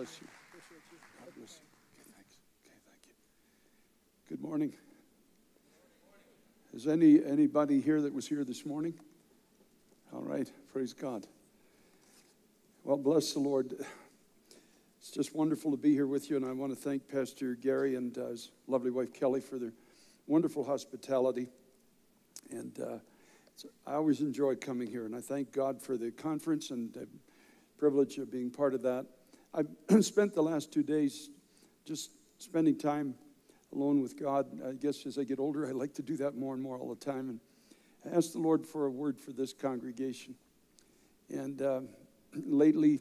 bless you. God bless you. Okay, thanks. Okay, thank you. Good morning. Is anybody here that was here this morning? All right, praise God. Well, bless the Lord. It's just wonderful to be here with you, and I want to thank Pastor Gary and his lovely wife Kelly for their wonderful hospitality. And I always enjoy coming here, and I thank God for the conference and the privilege of being part of that. I've spent the last 2 days just spending time alone with God. I guess as I get older, I like to do that more and more all the time. And I asked the Lord for a word for this congregation. And lately,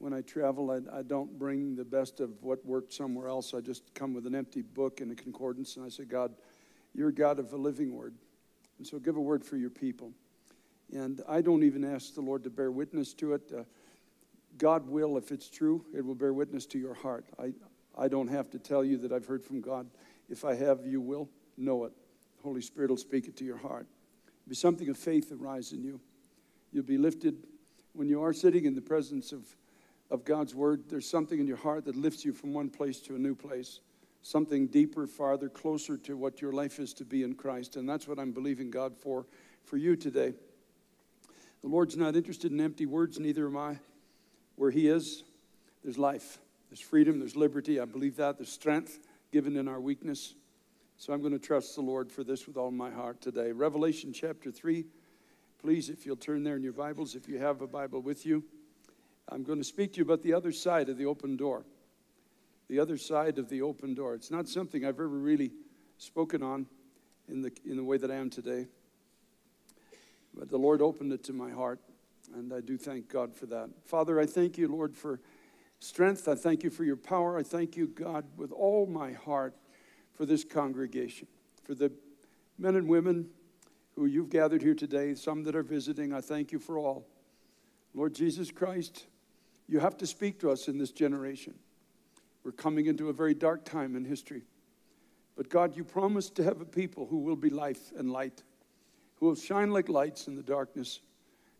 when I travel, I don't bring the best of what worked somewhere else. I just come with an empty book and a concordance, and I say, God, you're God of a living word. And so give a word for your people. And I don't even ask the Lord to bear witness to it. God will, if it's true, it will bear witness to your heart. I don't have to tell you that I've heard from God. If I have, you will know it. The Holy Spirit will speak it to your heart. It'll be something of faith arise in you. You'll be lifted. When you are sitting in the presence of God's word, there's something in your heart that lifts you from one place to a new place. Something deeper, farther, closer to what your life is to be in Christ. And that's what I'm believing God for you today. The Lord's not interested in empty words, neither am I. Where he is, there's life, there's freedom, there's liberty. I believe that. There's strength given in our weakness. So I'm going to trust the Lord for this with all my heart today. Revelation chapter 3. Please, if you'll turn there in your Bibles, if you have a Bible with you. I'm going to speak to you about the other side of the open door. The other side of the open door. It's not something I've ever really spoken on in the way that I am today. But the Lord opened it to my heart, and I do thank God for that. Father, I thank you, Lord, for strength. I thank you for your power. I thank you, God, with all my heart for this congregation, for the men and women who you've gathered here today, some that are visiting. I thank you for all. Lord Jesus Christ, you have to speak to us in this generation. We're coming into a very dark time in history. But God, you promised to have a people who will be life and light, who will shine like lights in the darkness.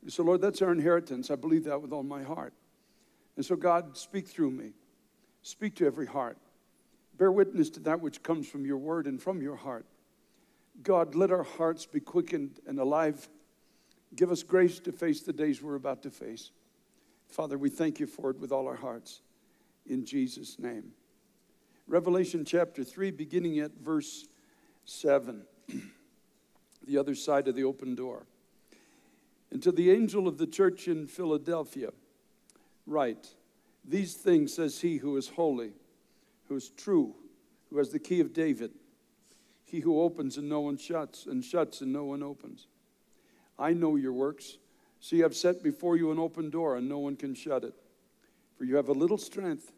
And so, Lord, that's our inheritance. I believe that with all my heart. And so, God, speak through me. Speak to every heart. Bear witness to that which comes from your word and from your heart. God, let our hearts be quickened and alive. Give us grace to face the days we're about to face. Father, we thank you for it with all our hearts. In Jesus' name. Revelation chapter 3, beginning at verse 7. The other side of the open door. And to the angel of the church in Philadelphia, write, these things says he who is holy, who is true, who has the key of David, he who opens and no one shuts, and shuts and no one opens. I know your works. See, I've set before you an open door, and no one can shut it. For you have a little strength.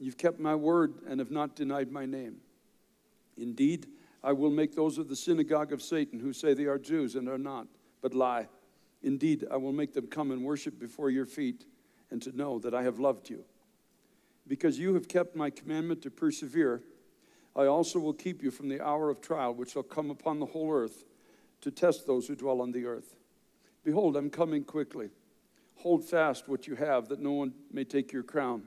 You've kept my word and have not denied my name. Indeed, I will make those of the synagogue of Satan who say they are Jews and are not, but lie. Indeed, I will make them come and worship before your feet and to know that I have loved you. Because you have kept my commandment to persevere, I also will keep you from the hour of trial which shall come upon the whole earth to test those who dwell on the earth. Behold, I'm coming quickly. Hold fast what you have, that no one may take your crown.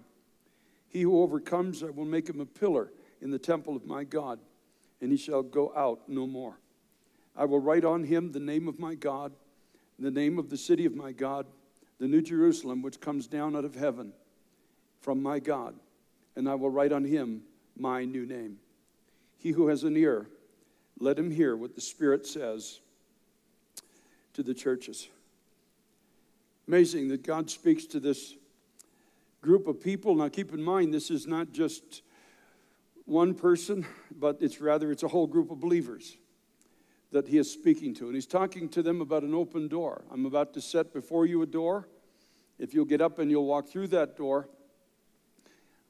He who overcomes, I will make him a pillar in the temple of my God, and he shall go out no more. I will write on him the name of my God, the name of the city of my God, the New Jerusalem, which comes down out of heaven from my God, and I will write on him my new name. He who has an ear, let him hear what the Spirit says to the churches. Amazing that God speaks to this group of people. Now keep in mind, this is not just one person, but it's a whole group of believers that he is speaking to. And he's talking to them about an open door. I'm about to set before you a door. If you'll get up and you'll walk through that door,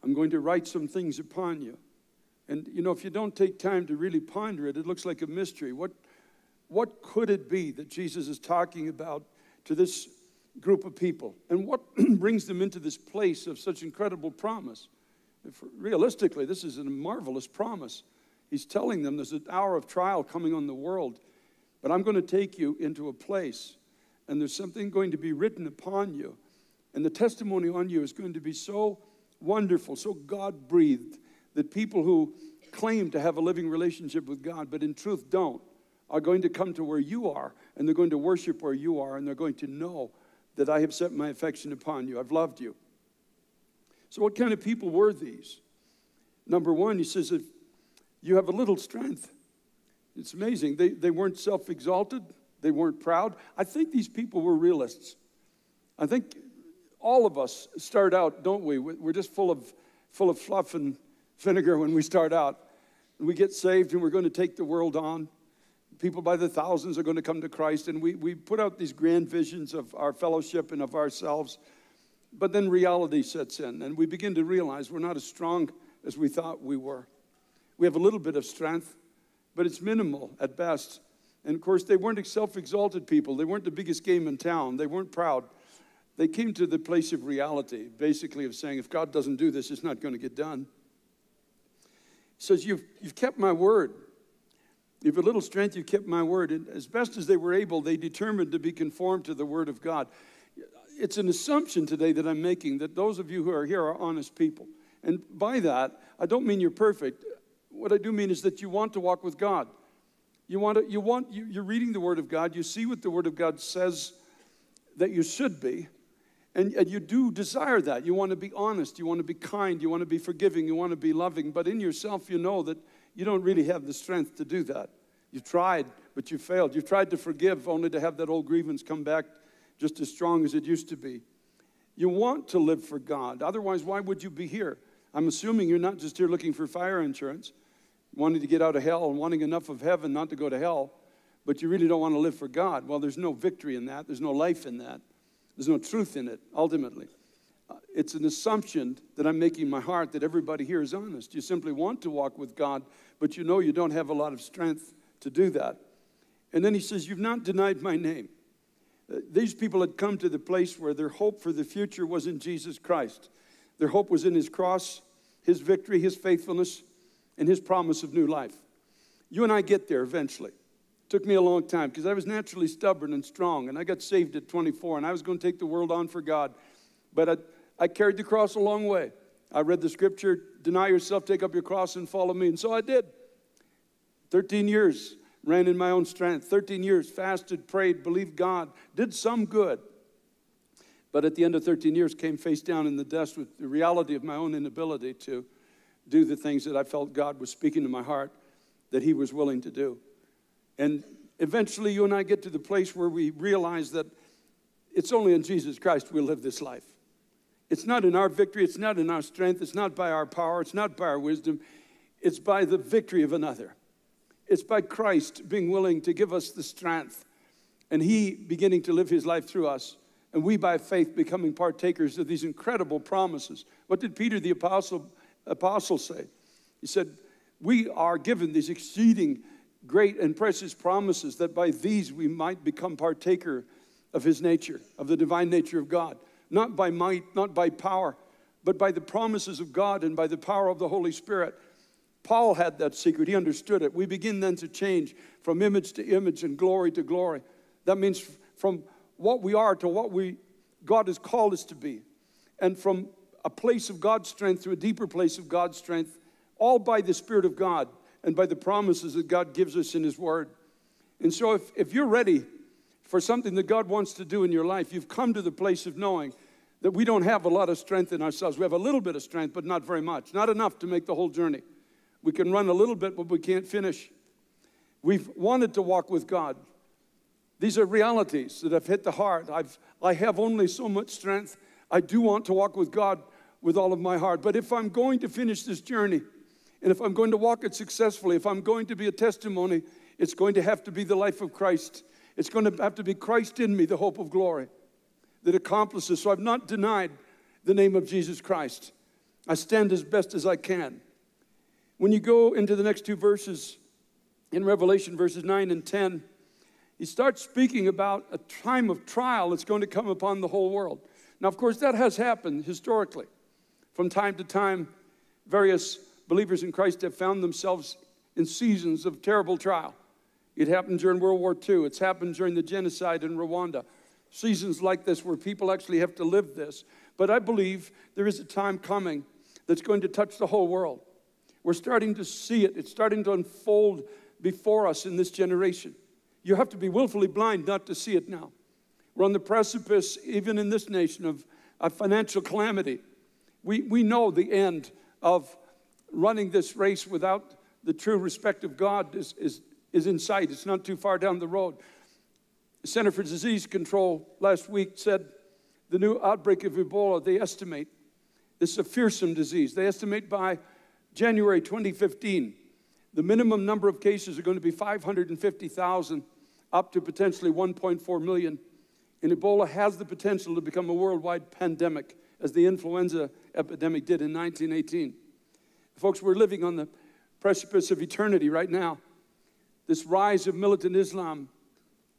I'm going to write some things upon you. And you know, if you don't take time to really ponder it, it looks like a mystery. What could it be that Jesus is talking about to this group of people, and what brings them into this place of such incredible promise? Realistically, this is a marvelous promise. He's telling them there's an hour of trial coming on the world, but I'm going to take you into a place, and there's something going to be written upon you, and the testimony on you is going to be so wonderful, so God-breathed, that people who claim to have a living relationship with God, but in truth don't, are going to come to where you are, and they're going to worship where you are, and they're going to know that I have set my affection upon you. I've loved you. So what kind of people were these? Number one, he says, if you have a little strength. It's amazing. They weren't self-exalted. They weren't proud. I think these people were realists. I think all of us start out, don't we? We're just full of fluff and vinegar when we start out. We get saved and we're going to take the world on. People by the thousands are going to come to Christ, and we put out these grand visions of our fellowship and of ourselves, but then reality sets in, and we begin to realize we're not as strong as we thought we were. We have a little bit of strength, but it's minimal at best. And of course, they weren't self-exalted people. They weren't the biggest game in town. They weren't proud. They came to the place of reality, basically of saying, if God doesn't do this, it's not going to get done. He says, you've kept my word. If a little strength, you kept my word. And as best as they were able, they determined to be conformed to the word of God. It's an assumption today that I'm making that those of you who are here are honest people. And by that, I don't mean you're perfect. What I do mean is that you want to walk with God. You're reading the word of God. You see what the word of God says that you should be. And you do desire that. You want to be honest. You want to be kind. You want to be forgiving. You want to be loving. But in yourself, you know that you don't really have the strength to do that. You've tried, but you failed. You've tried to forgive only to have that old grievance come back just as strong as it used to be. You want to live for God. Otherwise, why would you be here? I'm assuming you're not just here looking for fire insurance, wanting to get out of hell and wanting enough of heaven not to go to hell, but you really don't want to live for God. Well, there's no victory in that. There's no life in that. There's no truth in it, ultimately. It's an assumption that I'm making in my heart that everybody here is honest. You simply want to walk with God, but you know you don't have a lot of strength to do that. And then he says, you've not denied my name. These people had come to the place where their hope for the future was in Jesus Christ. Their hope was in his cross, his victory, his faithfulness, and his promise of new life. You and I get there eventually. It took me a long time because I was naturally stubborn and strong, and I got saved at 24, and I was going to take the world on for God. But I carried the cross a long way. I read the scripture, deny yourself, take up your cross, and follow me. And so I did. 13 years, ran in my own strength. 13 years, fasted, prayed, believed God, did some good. But at the end of 13 years, came face down in the dust with the reality of my own inability to do the things that I felt God was speaking to my heart that he was willing to do. And eventually you and I get to the place where we realize that it's only in Jesus Christ we live this life. It's not in our victory. It's not in our strength. It's not by our power. It's not by our wisdom. It's by the victory of another. It's by Christ being willing to give us the strength and he beginning to live his life through us, and we by faith becoming partakers of these incredible promises. What did Peter the apostle say? He said, we are given these exceeding great and precious promises that by these we might become partaker of his nature, of the divine nature of God. Not by might, not by power, but by the promises of God and by the power of the Holy Spirit. Paul had that secret. He understood it. We begin then to change from image to image and glory to glory. That means from what we are to what God has called us to be. And from a place of God's strength to a deeper place of God's strength, all by the Spirit of God and by the promises that God gives us in his word. And so if you're ready for something that God wants to do in your life, you've come to the place of knowing that we don't have a lot of strength in ourselves. We have a little bit of strength, but not very much. Not enough to make the whole journey. We can run a little bit, but we can't finish. We've wanted to walk with God. These are realities that have hit the heart. I have only so much strength. I do want to walk with God with all of my heart. But if I'm going to finish this journey, and if I'm going to walk it successfully, if I'm going to be a testimony, it's going to have to be the life of Christ. It's going to have to be Christ in me, the hope of glory, that accomplishes. So I've not denied the name of Jesus Christ. I stand as best as I can. When you go into the next two verses in Revelation, verses 9 and 10, he starts speaking about a time of trial that's going to come upon the whole world. Now, of course, that has happened historically. From time to time, various believers in Christ have found themselves in seasons of terrible trial. It happened during World War II. It's happened during the genocide in Rwanda. Seasons like this where people actually have to live this. But I believe there is a time coming that's going to touch the whole world. We're starting to see it. It's starting to unfold before us in this generation. You have to be willfully blind not to see it now. We're on the precipice, even in this nation, of a financial calamity. We know the end of running this race without the true respect of God is in sight. It's not too far down the road. The Center for Disease Control last week said the new outbreak of Ebola, they estimate, this is a fearsome disease. They estimate by January 2015, the minimum number of cases are going to be 550,000, up to potentially 1.4 million. And Ebola has the potential to become a worldwide pandemic, as the influenza epidemic did in 1918. Folks, we're living on the precipice of eternity right now. This rise of militant Islam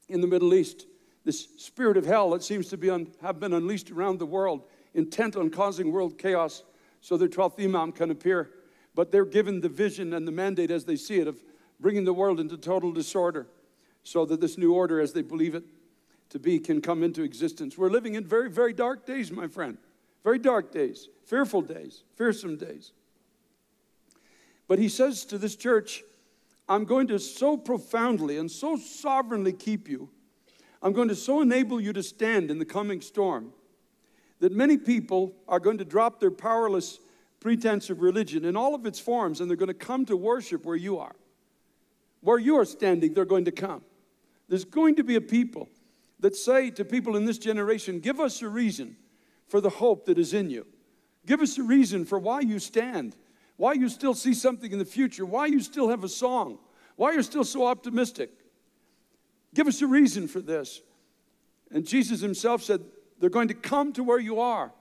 in the Middle East, this spirit of hell that seems to be have been unleashed around the world, intent on causing world chaos so their 12th imam can appear. But they're given the vision and the mandate as they see it of bringing the world into total disorder so that this new order, as they believe it to be, can come into existence. We're living in very, very dark days, my friend. Very dark days, fearful days, fearsome days. But he says to this church, I'm going to so profoundly and so sovereignly keep you. I'm going to so enable you to stand in the coming storm that many people are going to drop their powerless pretense of religion in all of its forms, and they're going to come to worship where you are. Where you are standing, they're going to come. There's going to be a people that say to people in this generation, give us a reason for the hope that is in you. Give us a reason for why you stand, why you still see something in the future, why you still have a song, why you're still so optimistic. Give us a reason for this. And Jesus himself said, they're going to come to where you are,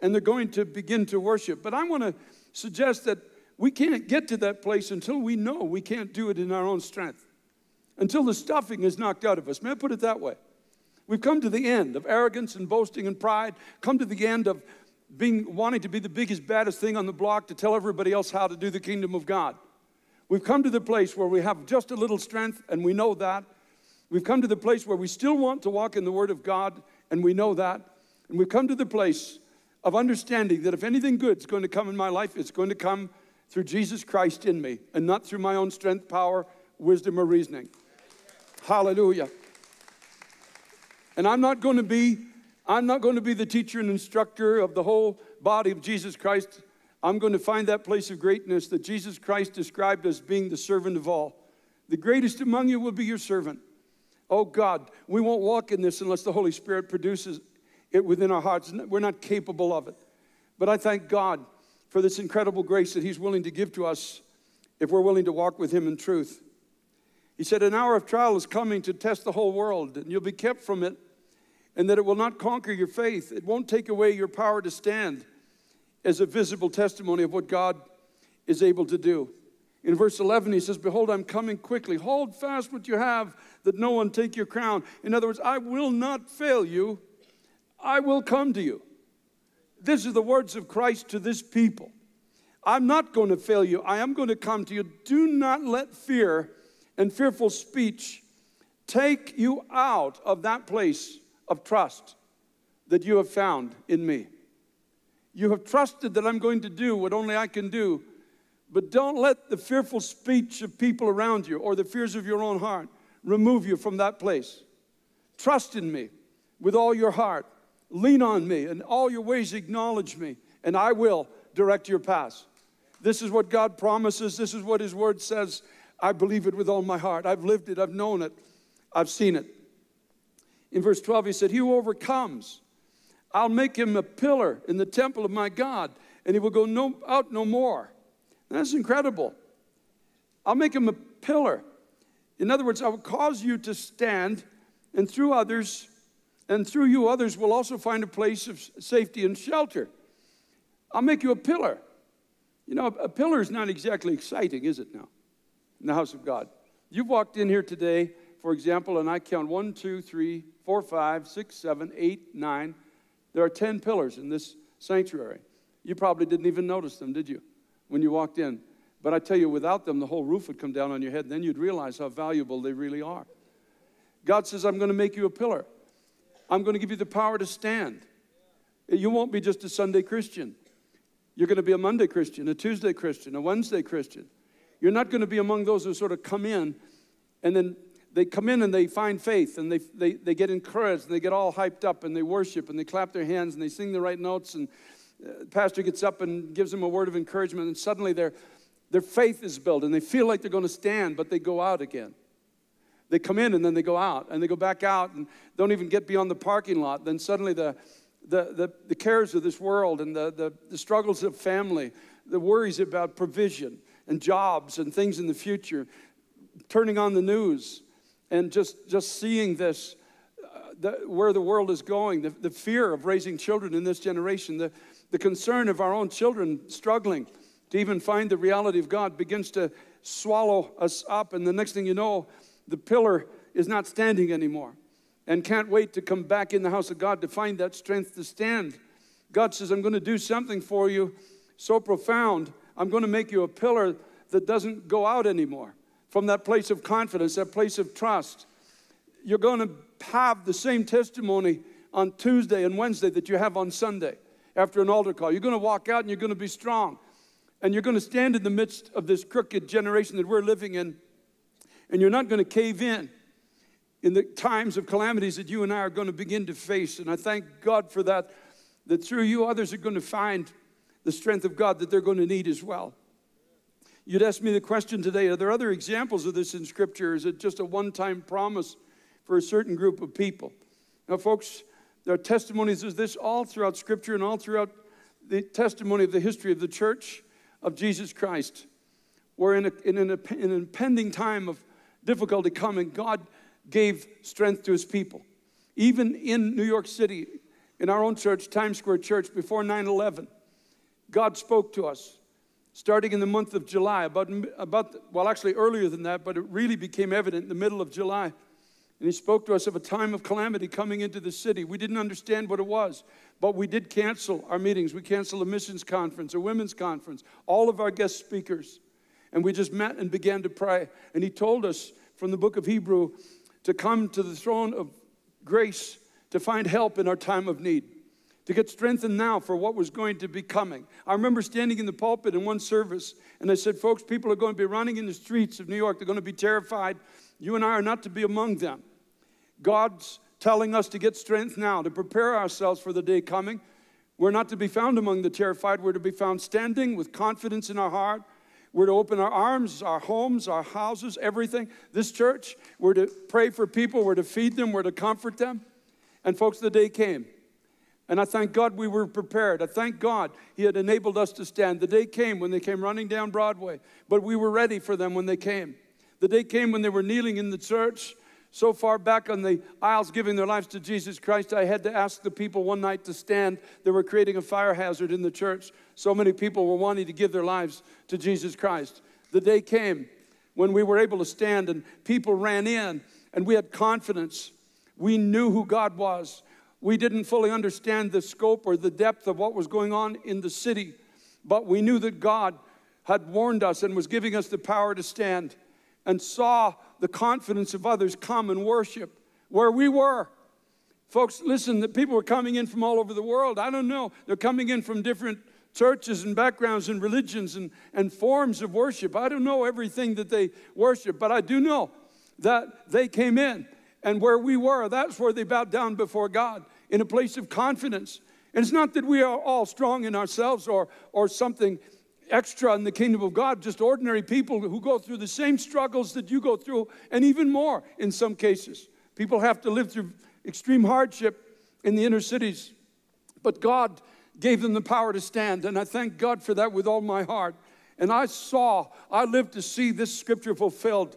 and they're going to begin to worship. But I want to suggest that we can't get to that place until we know we can't do it in our own strength, until the stuffing is knocked out of us. May I put it that way? We've come to the end of arrogance and boasting and pride, come to the end of wanting to be the biggest, baddest thing on the block to tell everybody else how to do the kingdom of God. We've come to the place where we have just a little strength, and we know that. We've come to the place where we still want to walk in the Word of God, and we know that. And we've come to the place of understanding that if anything good is going to come in my life, it's going to come through Jesus Christ in me, and not through my own strength, power, wisdom, or reasoning. Hallelujah. And I'm not going to be the teacher and instructor of the whole body of Jesus Christ. I'm going to find that place of greatness that Jesus Christ described as being the servant of all. The greatest among you will be your servant. Oh God, we won't walk in this unless the Holy Spirit produces it within our hearts. We're not capable of it. But I thank God for this incredible grace that he's willing to give to us if we're willing to walk with him in truth. He said, an hour of trial is coming to test the whole world, and you'll be kept from it, and that it will not conquer your faith. It won't take away your power to stand as a visible testimony of what God is able to do. In verse 11, he says, behold, I'm coming quickly. Hold fast what you have, that no one take your crown. In other words, I will not fail you. I will come to you. These are the words of Christ to this people. I'm not going to fail you. I am going to come to you. Do not let fear and fearful speech take you out of that place of trust that you have found in me. You have trusted that I'm going to do what only I can do, but don't let the fearful speech of people around you or the fears of your own heart remove you from that place. Trust in me with all your heart. Lean on me, and all your ways acknowledge me, and I will direct your paths. This is what God promises. This is what his word says. I believe it with all my heart. I've lived it. I've known it. I've seen it. In verse 12, he said, he who overcomes, I'll make him a pillar in the temple of my God, and he will go out no more. And that's incredible. I'll make him a pillar. In other words, I will cause you to stand, and through you, others will also find a place of safety and shelter. I'll make you a pillar. You know, a pillar is not exactly exciting, is it now, in the house of God? You've walked in here today, for example, and I count 1, 2, 3, 4, 5, 6, 7, 8, 9. There are 10 pillars in this sanctuary. You probably didn't even notice them, did you, when you walked in? But I tell you, without them, the whole roof would come down on your head, and then you'd realize how valuable they really are. God says, I'm going to make you a pillar. I'm going to give you the power to stand. You won't be just a Sunday Christian. You're going to be a Monday Christian, a Tuesday Christian, a Wednesday Christian. You're not going to be among those who sort of come in and then they come in and they find faith and they get encouraged and they get all hyped up and they worship and they clap their hands and they sing the right notes and the pastor gets up and gives them a word of encouragement and suddenly their faith is built and they feel like they're going to stand, but they go out again. They come in and then they go out and they go back out and don't even get beyond the parking lot. Then suddenly the cares of this world and the struggles of family, the worries about provision and jobs and things in the future, turning on the news and just seeing this, where the world is going, the fear of raising children in this generation, the concern of our own children struggling to even find the reality of God begins to swallow us up. And the next thing you know, the pillar is not standing anymore and can't wait to come back in the house of God to find that strength to stand. God says, I'm going to do something for you so profound. I'm going to make you a pillar that doesn't go out anymore from that place of confidence, that place of trust. You're going to have the same testimony on Tuesday and Wednesday that you have on Sunday after an altar call. You're going to walk out and you're going to be strong. And you're going to stand in the midst of this crooked generation that we're living in. And you're not going to cave in the times of calamities that you and I are going to begin to face. And I thank God for that, that through you, others are going to find the strength of God that they're going to need as well. You'd ask me the question today, are there other examples of this in Scripture? Is it just a one-time promise for a certain group of people? Now, folks, there are testimonies of this all throughout Scripture and all throughout the testimony of the history of the church of Jesus Christ. We're in an impending time of difficulty coming. God gave strength to his people. Even in New York City, in our own church, Times Square Church, before 9/11, God spoke to us starting in the month of July, well, actually earlier than that, but it really became evident in the middle of July. And he spoke to us of a time of calamity coming into the city. We didn't understand what it was, but we did cancel our meetings. We canceled a missions conference, a women's conference, all of our guest speakers. And we just met and began to pray. And he told us from the book of Hebrews to come to the throne of grace to find help in our time of need, to get strengthened now for what was going to be coming. I remember standing in the pulpit in one service, and I said, folks, people are going to be running in the streets of New York. They're going to be terrified. You and I are not to be among them. God's telling us to get strength now, to prepare ourselves for the day coming. We're not to be found among the terrified. We're to be found standing with confidence in our heart. We're to open our arms, our homes, our houses, everything. This church, we're to pray for people. We're to feed them. We're to comfort them. And folks, the day came. And I thank God we were prepared. I thank God he had enabled us to stand. The day came when they came running down Broadway. But we were ready for them when they came. The day came when they were kneeling in the church, so far back on the aisles giving their lives to Jesus Christ. I had to ask the people one night to stand. They were creating a fire hazard in the church. So many people were wanting to give their lives to Jesus Christ. The day came when we were able to stand and people ran in and we had confidence. We knew who God was. We didn't fully understand the scope or the depth of what was going on in the city, but we knew that God had warned us and was giving us the power to stand, and saw the confidence of others come and worship where we were. Folks, listen, the people were coming in from all over the world. I don't know. They're coming in from different churches and backgrounds and religions and forms of worship. I don't know everything that they worship, but I do know that they came in. And where we were, that's where they bowed down before God in a place of confidence. And it's not that we are all strong in ourselves or something extra in the kingdom of God, just ordinary people who go through the same struggles that you go through, and even more in some cases. People have to live through extreme hardship in the inner cities, but God gave them the power to stand, and I thank God for that with all my heart. And I lived to see this scripture fulfilled.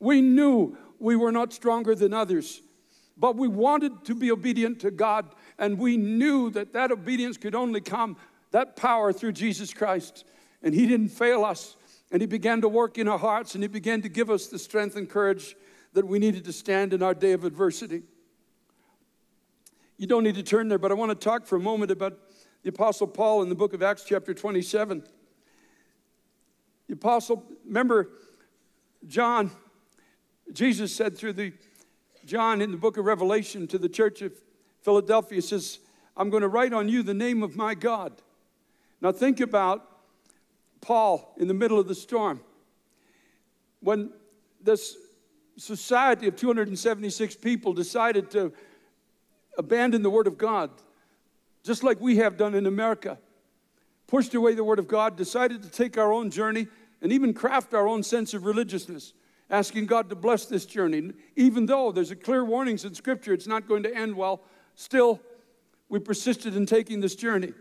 We knew we were not stronger than others, but we wanted to be obedient to God, and we knew that obedience could only come, that power, through Jesus Christ. And he didn't fail us, and he began to work in our hearts, and he began to give us the strength and courage that we needed to stand in our day of adversity. You don't need to turn there, but I want to talk for a moment about the Apostle Paul in the book of Acts chapter 27. The Apostle, remember John, Jesus said through John in the book of Revelation to the church of Philadelphia, he says, I'm going to write on you the name of my God. Now think about Paul in the middle of the storm. When this society of 276 people decided to abandon the Word of God, just like we have done in America, pushed away the Word of God, decided to take our own journey, and even craft our own sense of religiousness, asking God to bless this journey. Even though there's a clear warnings in Scripture, it's not going to end well, still, we persisted in taking this journey.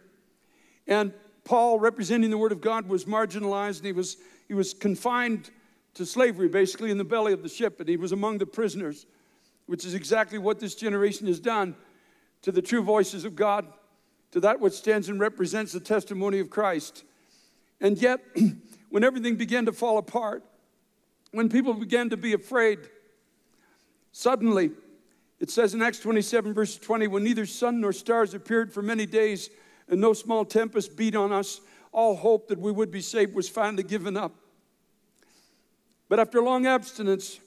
And Paul, representing the Word of God, was marginalized, and he was confined to slavery, basically, in the belly of the ship, and he was among the prisoners, which is exactly what this generation has done to the true voices of God, to that which stands and represents the testimony of Christ. And yet, when everything began to fall apart, when people began to be afraid, suddenly, it says in Acts 27, verse 20, when neither sun nor stars appeared for many days, and no small tempest beat on us, all hope that we would be saved was finally given up. But after long abstinence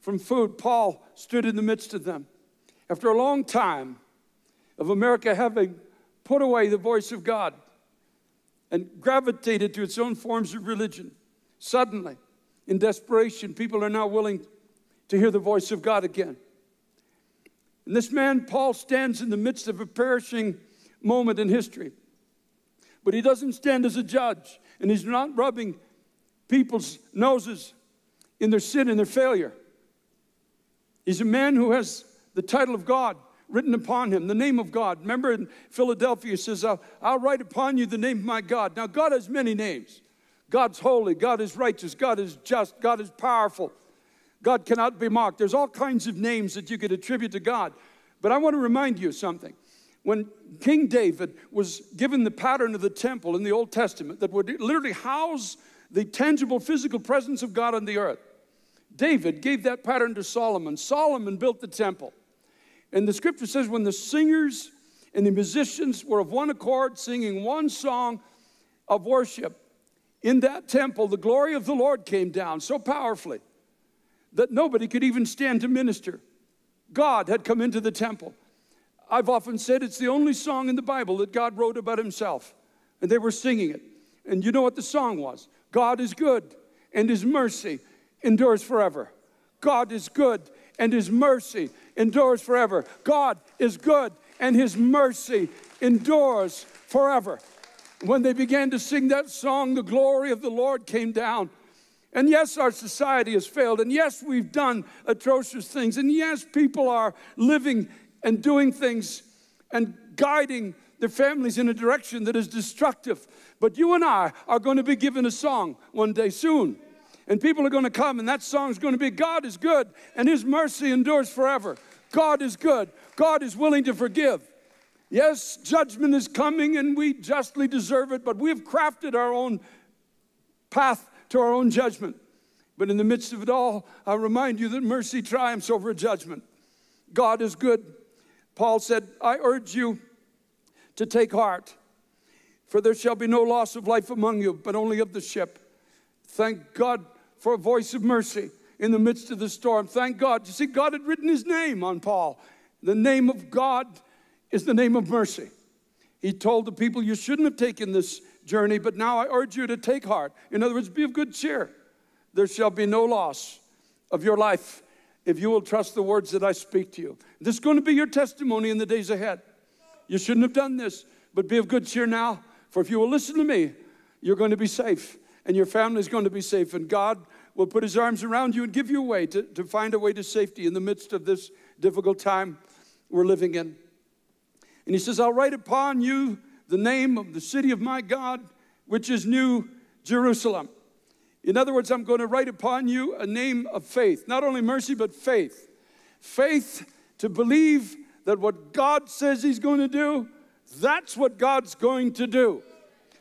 from food, Paul stood in the midst of them. After a long time of America having put away the voice of God and gravitated to its own forms of religion, suddenly, in desperation, people are now willing to hear the voice of God again. And this man, Paul, stands in the midst of a perishing moment in history. But he doesn't stand as a judge, and he's not rubbing people's noses in their sin and their failure. He's a man who has the title of God written upon him, the name of God. Remember in Philadelphia, he says, I'll write upon you the name of my God. Now, God has many names. God's holy, God is righteous, God is just, God is powerful. God cannot be mocked. There's all kinds of names that you could attribute to God. But I want to remind you of something. When King David was given the pattern of the temple in the Old Testament that would literally house the tangible physical presence of God on the earth, David gave that pattern to Solomon. Solomon built the temple. And the Scripture says when the singers and the musicians were of one accord singing one song of worship, in that temple the glory of the Lord came down so powerfully that nobody could even stand to minister. God had come into the temple. I've often said it's the only song in the Bible that God wrote about himself. And they were singing it. And you know what the song was? God is good, and his mercy endures forever. God is good, and his mercy endures forever. God is good, and his mercy endures forever. When they began to sing that song, the glory of the Lord came down. And yes, our society has failed. And yes, we've done atrocious things. And yes, people are living and doing things and guiding their families in a direction that is destructive. But you and I are going to be given a song one day soon. And people are going to come, and that song is going to be, God is good, and his mercy endures forever. God is good. God is willing to forgive. Yes, judgment is coming, and we justly deserve it, but we have crafted our own path to our own judgment. But in the midst of it all, I remind you that mercy triumphs over judgment. God is good. Paul said, I urge you to take heart, for there shall be no loss of life among you, but only of the ship. Thank God for a voice of mercy in the midst of the storm. Thank God. You see, God had written his name on Paul. The name of God is the name of mercy. He told the people, you shouldn't have taken this journey, but now I urge you to take heart. In other words, be of good cheer. There shall be no loss of your life if you will trust the words that I speak to you. This is going to be your testimony in the days ahead. You shouldn't have done this, but be of good cheer now, for if you will listen to me, you're going to be safe, and your family is going to be safe, and God will put his arms around you and give you a way to find a way to safety in the midst of this difficult time we're living in. And he says, I'll write upon you the name of the city of my God, which is New Jerusalem. In other words, I'm going to write upon you a name of faith. Not only mercy, but faith. Faith to believe that what God says he's going to do, that's what God's going to do.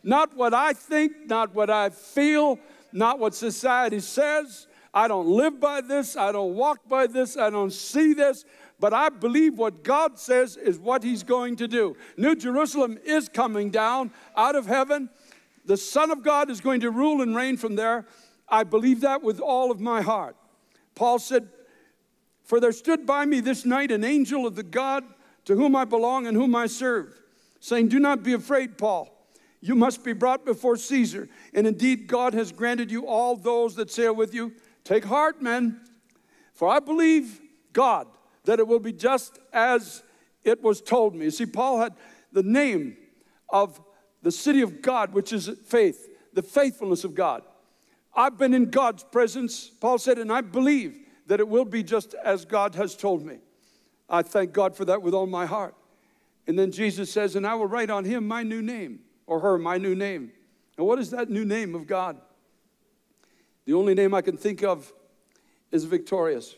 Not what I think, not what I feel, not what society says. I don't live by this. I don't walk by this. I don't see this. But I believe what God says is what he's going to do. New Jerusalem is coming down out of heaven. The Son of God is going to rule and reign from there. I believe that with all of my heart. Paul said, for there stood by me this night an angel of the God to whom I belong and whom I serve, saying, do not be afraid, Paul. You must be brought before Caesar. And indeed, God has granted you all those that sail with you. Take heart, men, for I believe God that it will be just as it was told me. You see, Paul had the name of the city of God, which is faith, the faithfulness of God. I've been in God's presence, Paul said, and I believe that it will be just as God has told me. I thank God for that with all my heart. And then Jesus says, and I will write on him my new name, or her my new name. And what is that new name of God? The only name I can think of is victorious.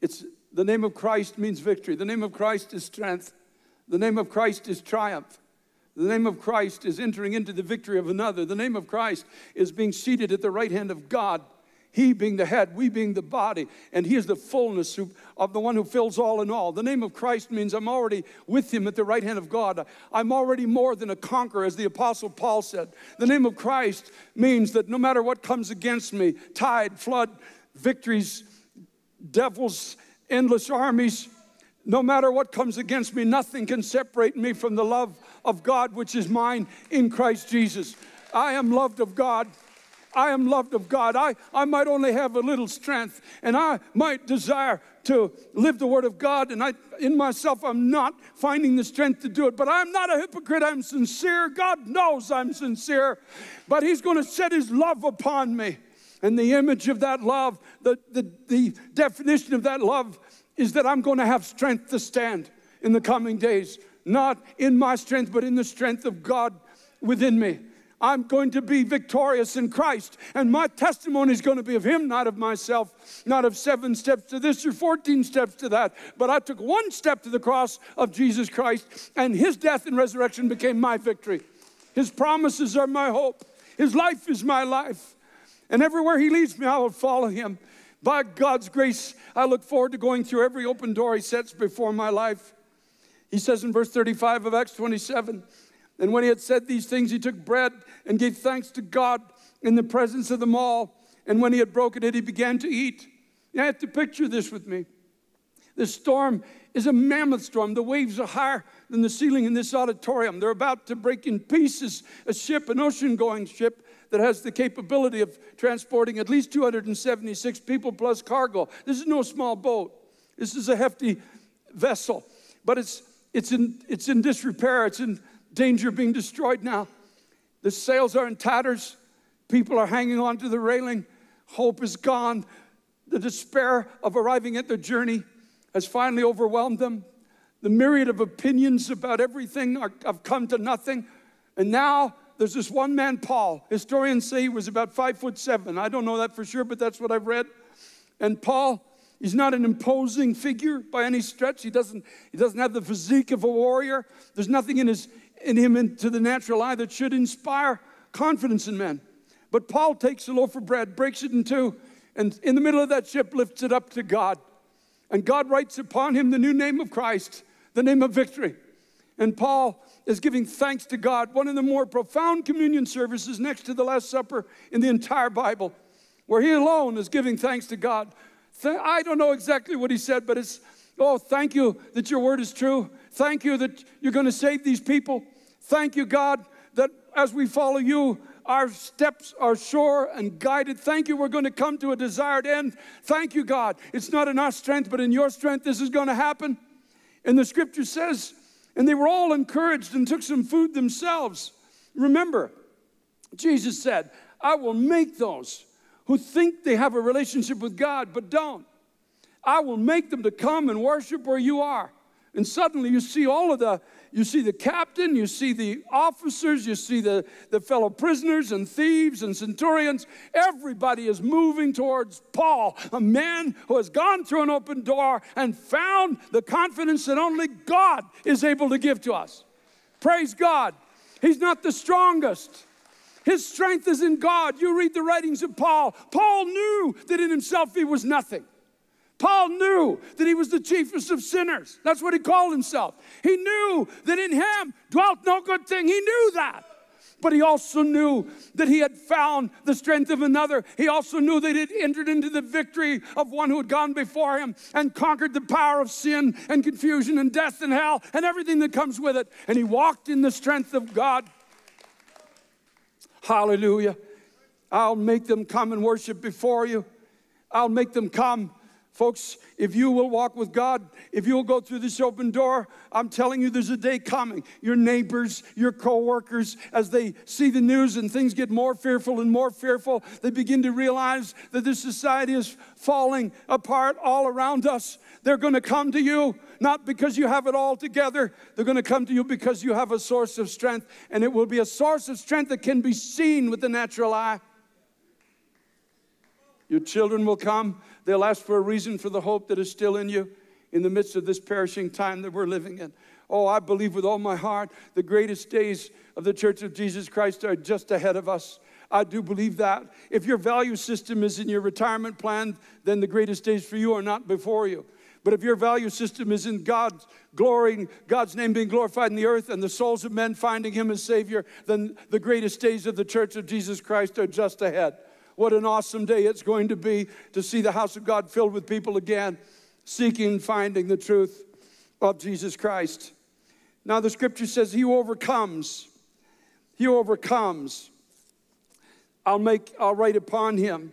It's the name of Christ means victory. The name of Christ is strength. The name of Christ is triumph. The name of Christ is entering into the victory of another. The name of Christ is being seated at the right hand of God. He being the head, we being the body, and he is the fullness of the one who fills all in all. The name of Christ means I'm already with him at the right hand of God. I'm already more than a conqueror, as the Apostle Paul said. The name of Christ means that no matter what comes against me, tide, flood, victories, devils, endless armies, no matter what comes against me, nothing can separate me from the love of God, which is mine in Christ Jesus. I am loved of God. I am loved of God. I might only have a little strength, and I might desire to live the word of God, and in myself I'm not finding the strength to do it, but I'm not a hypocrite. I'm sincere. God knows I'm sincere, but he's going to set his love upon me. And the image of that love, the definition of that love is that I'm going to have strength to stand in the coming days, not in my strength, but in the strength of God within me. I'm going to be victorious in Christ, and my testimony is going to be of him, not of myself, not of 7 steps to this or 14 steps to that. But I took one step to the cross of Jesus Christ, and his death and resurrection became my victory. His promises are my hope. His life is my life. And everywhere he leads me, I will follow him. By God's grace, I look forward to going through every open door he sets before my life. He says in verse 35 of Acts 27, and when he had said these things, he took bread and gave thanks to God in the presence of them all. And when he had broken it, he began to eat. Now, I have to picture this with me. This storm is a mammoth storm. The waves are higher than the ceiling in this auditorium. They're about to break in pieces a ship, an ocean-going ship that has the capability of transporting at least 276 people plus cargo. This is no small boat. This is a hefty vessel, but it's in disrepair. It's in danger of being destroyed now. The sails are in tatters. People are hanging on to the railing. Hope is gone. The despair of arriving at their journey has finally overwhelmed them. The myriad of opinions about everything have come to nothing. And now there's this one man, Paul. Historians say he was about 5'7". I don't know that for sure, but that's what I've read. And Paul, he's not an imposing figure by any stretch. He doesn't have the physique of a warrior. There's nothing in him to the natural eye that should inspire confidence in men. But Paul takes a loaf of bread, breaks it in two, and in the middle of that ship lifts it up to God. And God writes upon him the new name of Christ, the name of victory. And Paul is giving thanks to God, one of the more profound communion services next to the Last Supper in the entire Bible, where he alone is giving thanks to God. I don't know exactly what he said, but it's, oh, thank you that your word is true. Thank you that you're going to save these people. Thank you, God, that as we follow you, our steps are sure and guided. Thank you, we're going to come to a desired end. Thank you, God. It's not in our strength, but in your strength this is going to happen. And the scripture says, and they were all encouraged and took some food themselves. Remember, Jesus said, I will make those who think they have a relationship with God but don't. I will make them to come and worship where you are. And suddenly you see you see the captain, you see the officers, you see the fellow prisoners and thieves and centurions. Everybody is moving towards Paul, a man who has gone through an open door and found the confidence that only God is able to give to us. Praise God. He's not the strongest. His strength is in God. You read the writings of Paul. Paul knew that in himself he was nothing. Paul knew that he was the chiefest of sinners. That's what he called himself. He knew that in him dwelt no good thing. He knew that. But he also knew that he had found the strength of another. He also knew that he had entered into the victory of one who had gone before him and conquered the power of sin and confusion and death and hell and everything that comes with it. And he walked in the strength of God. Hallelujah. I'll make them come and worship before you. I'll make them come. Folks, if you will walk with God, if you will go through this open door, I'm telling you there's a day coming. Your neighbors, your co-workers, as they see the news and things get more fearful, they begin to realize that this society is falling apart all around us. They're going to come to you, not because you have it all together. They're going to come to you because you have a source of strength, and it will be a source of strength that can be seen with the natural eye. Your children will come. They'll ask for a reason for the hope that is still in you in the midst of this perishing time that we're living in. Oh, I believe with all my heart the greatest days of the Church of Jesus Christ are just ahead of us. I do believe that. If your value system is in your retirement plan, then the greatest days for you are not before you. But if your value system is in God's glory, God's name being glorified in the earth and the souls of men finding Him as Savior, then the greatest days of the Church of Jesus Christ are just ahead. What an awesome day it's going to be to see the house of God filled with people again, seeking and finding the truth of Jesus Christ. Now the scripture says, he who overcomes, I'll write upon him.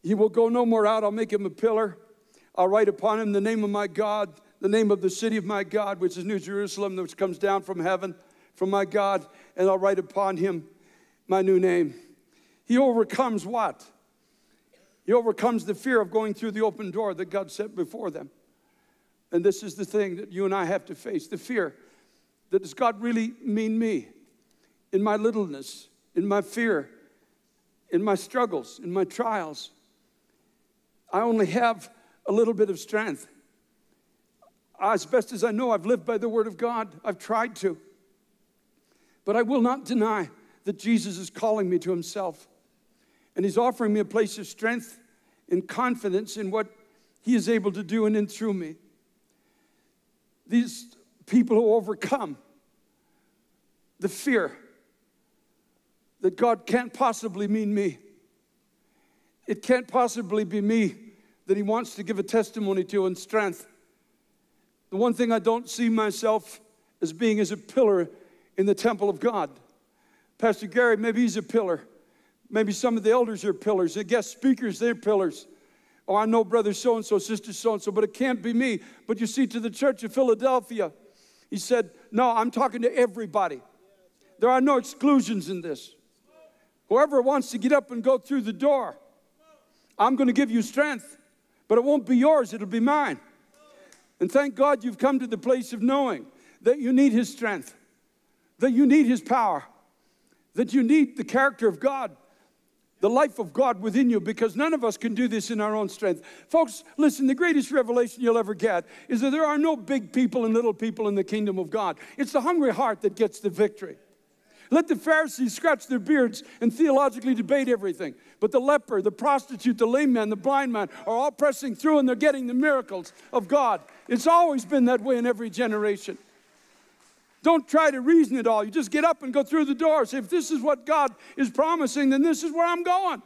He will go no more out. I'll make him a pillar. I'll write upon him the name of my God, the name of the city of my God, which is New Jerusalem, which comes down from heaven, from my God, and I'll write upon him my new name. He overcomes what? He overcomes the fear of going through the open door that God set before them. And this is the thing that you and I have to face, the fear that does God really mean me in my littleness, in my fear, in my struggles, in my trials? I only have a little bit of strength. As best as I know, I've lived by the word of God. I've tried to. But I will not deny that Jesus is calling me to himself. And he's offering me a place of strength and confidence in what he is able to do in and through me. These people who overcome the fear that God can't possibly mean me. It can't possibly be me that he wants to give a testimony to in strength. The one thing I don't see myself as being is a pillar in the temple of God. Pastor Gary, maybe he's a pillar. Maybe some of the elders are pillars. The guest speakers, they're pillars. Oh, I know brother so-and-so, sister so-and-so, but it can't be me. But you see, to the Church of Philadelphia, he said, no, I'm talking to everybody. There are no exclusions in this. Whoever wants to get up and go through the door, I'm going to give you strength, but it won't be yours, it'll be mine. And thank God you've come to the place of knowing that you need his strength, that you need his power, that you need the character of God, the life of God within you, because none of us can do this in our own strength. Folks, listen, the greatest revelation you'll ever get is that there are no big people and little people in the kingdom of God. It's the hungry heart that gets the victory. Let the Pharisees scratch their beards and theologically debate everything. But the leper, the prostitute, the lame man, the blind man are all pressing through and they're getting the miracles of God. It's always been that way in every generation. Don't try to reason it all. You just get up and go through the door. Say, if this is what God is promising, then this is where I'm going.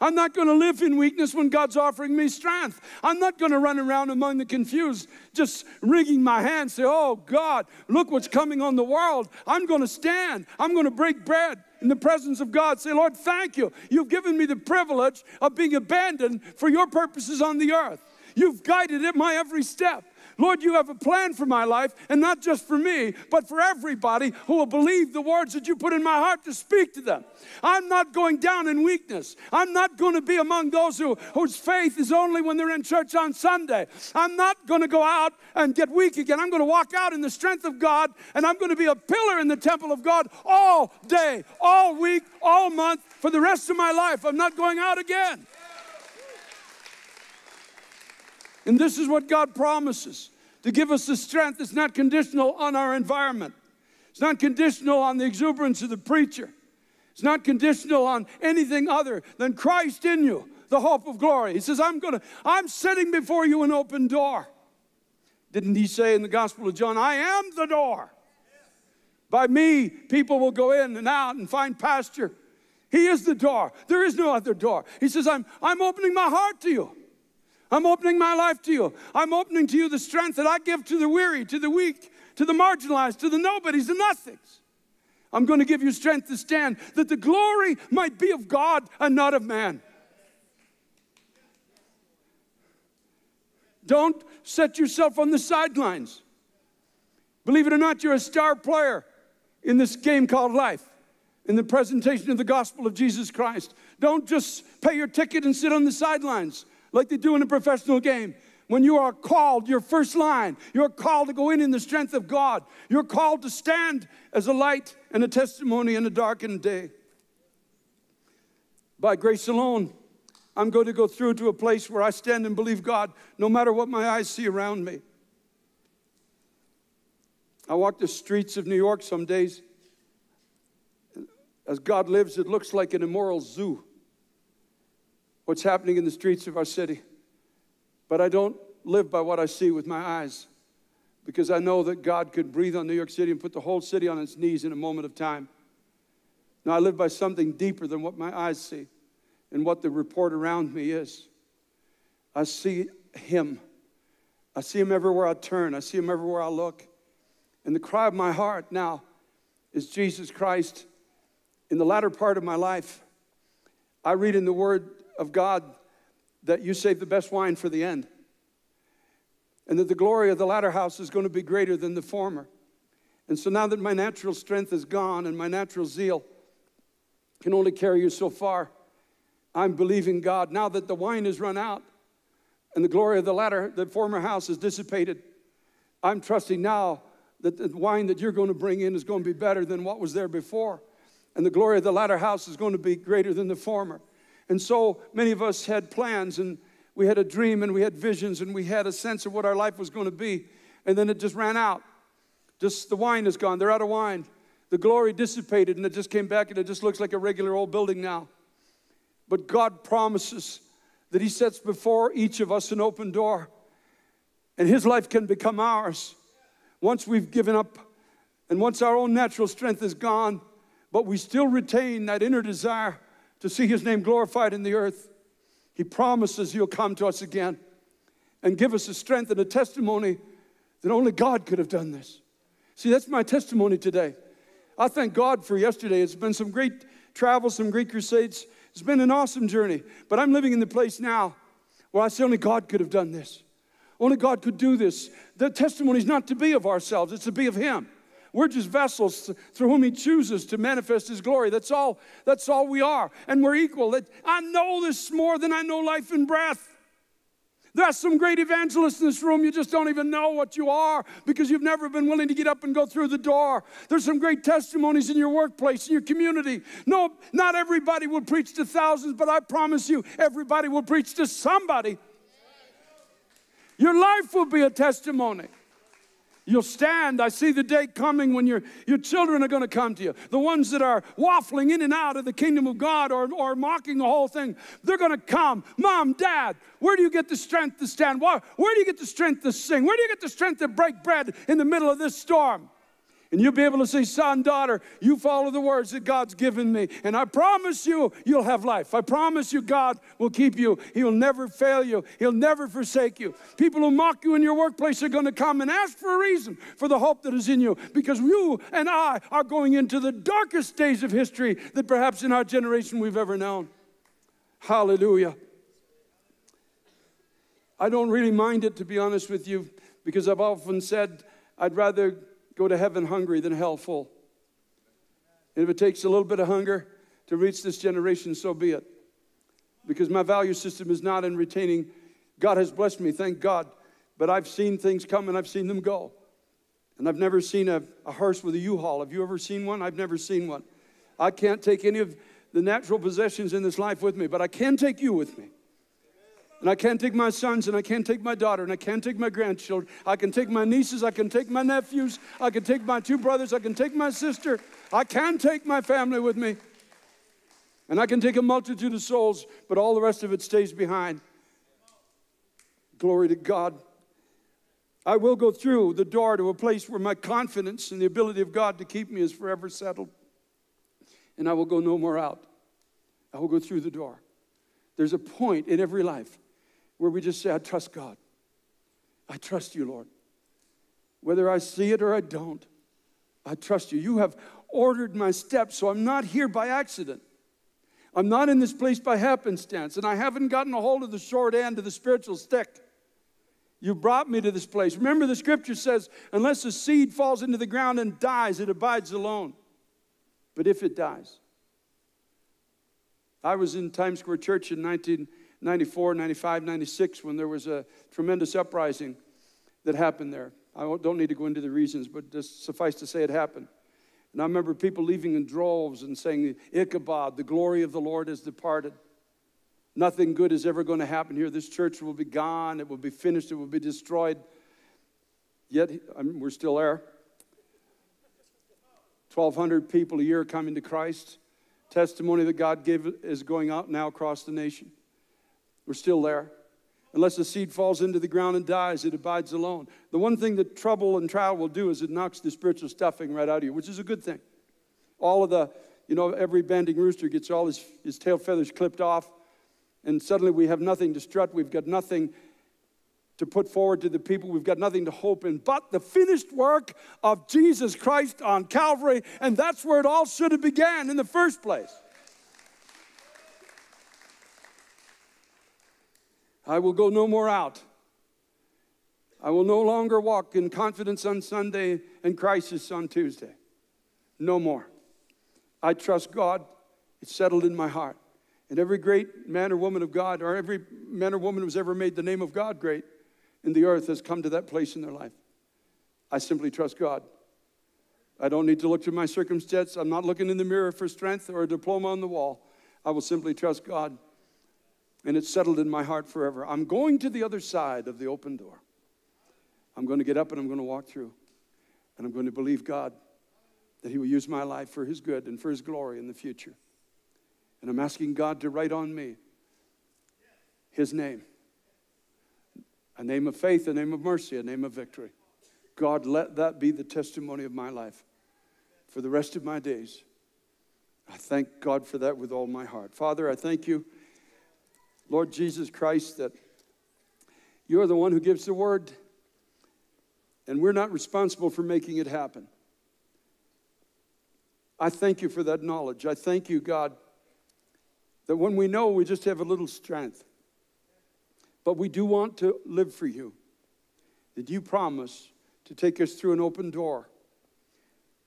I'm not going to live in weakness when God's offering me strength. I'm not going to run around among the confused, just wringing my hands, say, oh, God, look what's coming on the world. I'm going to stand. I'm going to break bread in the presence of God. Say, Lord, thank you. You've given me the privilege of being abandoned for your purposes on the earth. You've guided it my every step. Lord, you have a plan for my life, and not just for me, but for everybody who will believe the words that you put in my heart to speak to them. I'm not going down in weakness. I'm not going to be among those whose faith is only when they're in church on Sunday. I'm not going to go out and get weak again. I'm going to walk out in the strength of God, and I'm going to be a pillar in the temple of God all day, all week, all month, for the rest of my life. I'm not going out again. And this is what God promises, to give us the strength. It's not conditional on our environment. It's not conditional on the exuberance of the preacher. It's not conditional on anything other than Christ in you, the hope of glory. He says, I'm setting before you an open door. Didn't he say in the Gospel of John, I am the door. By me, people will go in and out and find pasture. He is the door. There is no other door. He says, I'm opening my heart to you. I'm opening my life to you. I'm opening to you the strength that I give to the weary, to the weak, to the marginalized, to the nobodies, the nothings. I'm going to give you strength to stand, that the glory might be of God and not of man. Don't set yourself on the sidelines. Believe it or not, you're a star player in this game called life, in the presentation of the gospel of Jesus Christ. Don't just pay your ticket and sit on the sidelines like they do in a professional game. When you are called, your first line, you're called to go in the strength of God. You're called to stand as a light and a testimony in a darkened day. By grace alone, I'm going to go through to a place where I stand and believe God no matter what my eyes see around me. I walk the streets of New York some days. As God lives, it looks like an immoral zoo, what's happening in the streets of our city. But I don't live by what I see with my eyes, because I know that God could breathe on New York City and put the whole city on its knees in a moment of time. Now, I live by something deeper than what my eyes see and what the report around me is. I see Him. I see Him everywhere I turn. I see Him everywhere I look. And the cry of my heart now is Jesus Christ. In the latter part of my life, I read in the Word of God that you save the best wine for the end, and that the glory of the latter house is going to be greater than the former. And so now that my natural strength is gone and my natural zeal can only carry you so far, I'm believing God. Now that the wine has run out and the glory of the former house is dissipated, I'm trusting now that the wine that you're going to bring in is going to be better than what was there before. And the glory of the latter house is going to be greater than the former. And so many of us had plans, and we had a dream, and we had visions, and we had a sense of what our life was going to be. And then it just ran out. Just the wine is gone. They're out of wine. The glory dissipated, and it just came back, and it just looks like a regular old building now. But God promises that He sets before each of us an open door, and His life can become ours once we've given up and once our own natural strength is gone, but we still retain that inner desire to see His name glorified in the earth. He promises He'll come to us again and give us a strength and a testimony that only God could have done this. See, that's my testimony today. I thank God for yesterday. It's been some great travel, some great crusades. It's been an awesome journey. But I'm living in the place now where I say only God could have done this. Only God could do this. The testimony is not to be of ourselves. It's to be of Him. We're just vessels through whom He chooses to manifest His glory. That's all we are. And we're equal. I know this more than I know life and breath. There are some great evangelists in this room. You just don't even know what you are because you've never been willing to get up and go through the door. There's some great testimonies in your workplace, in your community. No, not everybody will preach to thousands, but I promise you, everybody will preach to somebody. Your life will be a testimony. You'll stand. I see the day coming when your children are going to come to you. The ones that are waffling in and out of the kingdom of God or mocking the whole thing, they're going to come. Mom, Dad, where do you get the strength to stand? Where do you get the strength to sing? Where do you get the strength to break bread in the middle of this storm? And you'll be able to say, son, daughter, you follow the words that God's given me. And I promise you, you'll have life. I promise you, God will keep you. He will never fail you. He'll never forsake you. People who mock you in your workplace are going to come and ask for a reason for the hope that is in you. Because you and I are going into the darkest days of history that perhaps in our generation we've ever known. Hallelujah. I don't really mind it, to be honest with you, because I've often said I'd rather go to heaven hungry than hell full. And if it takes a little bit of hunger to reach this generation, so be it. Because my value system is not in retaining. God has blessed me, thank God. But I've seen things come and I've seen them go. And I've never seen a hearse with a U-Haul. Have you ever seen one? I've never seen one. I can't take any of the natural possessions in this life with me, but I can take you with me. And I can't take my sons, and I can't take my daughter, and I can't take my grandchildren. I can take my nieces, I can take my nephews, I can take my two brothers, I can take my sister. I can take my family with me. And I can take a multitude of souls, but all the rest of it stays behind. Glory to God. I will go through the door to a place where my confidence in the ability of God to keep me is forever settled. And I will go no more out. I will go through the door. There's a point in every life where we just say, I trust God. I trust you, Lord. Whether I see it or I don't, I trust you. You have ordered my steps, so I'm not here by accident. I'm not in this place by happenstance, and I haven't gotten a hold of the short end of the spiritual stick. You brought me to this place. Remember, the scripture says, unless a seed falls into the ground and dies, it abides alone. But if it dies. I was in Times Square Church in 1994, 95, 96 when there was a tremendous uprising that happened there. I don't need to go into the reasons, but just suffice to say it happened. And I remember people leaving in droves and saying, Ichabod, the glory of the Lord has departed. Nothing good is ever going to happen here. This church will be gone. It will be finished. It will be destroyed. Yet, we're still there. 1,200 people a year coming to Christ. Testimony that God gave is going out now across the nation. We're still there. Unless a seed falls into the ground and dies, it abides alone. The one thing that trouble and trial will do is it knocks the spiritual stuffing right out of you, which is a good thing. All of the, every banding rooster gets all his tail feathers clipped off, and suddenly we have nothing to strut. We've got nothing to put forward to the people. We've got nothing to hope in but the finished work of Jesus Christ on Calvary, and that's where it all should have began in the first place. I will go no more out. I will no longer walk in confidence on Sunday and crisis on Tuesday. No more. I trust God. It's settled in my heart. And every great man or woman of God, or every man or woman who's ever made the name of God great in the earth has come to that place in their life. I simply trust God. I don't need to look to my circumstance. I'm not looking in the mirror for strength or a diploma on the wall. I will simply trust God. And it's settled in my heart forever. I'm going to the other side of the open door. I'm going to get up and I'm going to walk through. And I'm going to believe God that He will use my life for His good and for His glory in the future. And I'm asking God to write on me His name. A name of faith, a name of mercy, a name of victory. God, let that be the testimony of my life for the rest of my days. I thank God for that with all my heart. Father, I thank you, Lord Jesus Christ, that you are the one who gives the word, and we're not responsible for making it happen. I thank you for that knowledge. I thank you, God, that when we know, we just have a little strength. But we do want to live for you, that you promise to take us through an open door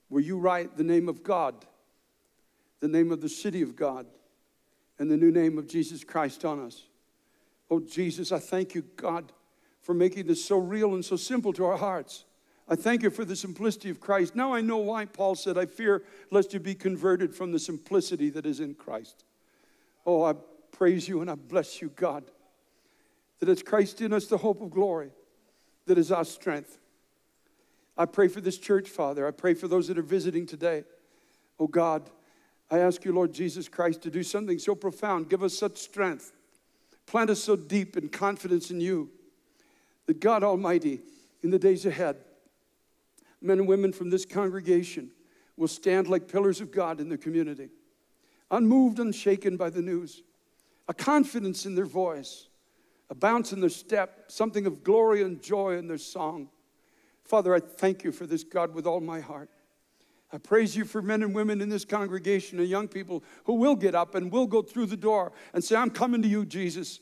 where you write the name of God, the name of the city of God, and the new name of Jesus Christ on us. Oh, Jesus, I thank you, God, for making this so real and so simple to our hearts. I thank you for the simplicity of Christ. Now I know why Paul said, I fear lest you be converted from the simplicity that is in Christ. Oh, I praise you and I bless you, God, that it's Christ in us, the hope of glory, that is our strength. I pray for this church, Father. I pray for those that are visiting today. Oh, God, I ask you, Lord Jesus Christ, to do something so profound. Give us such strength. Plant us so deep in confidence in you that God Almighty, in the days ahead, men and women from this congregation will stand like pillars of God in their community, unmoved, unshaken by the news, a confidence in their voice, a bounce in their step, something of glory and joy in their song. Father, I thank you for this, God, with all my heart. I praise you for men and women in this congregation and young people who will get up and will go through the door and say, I'm coming to you, Jesus.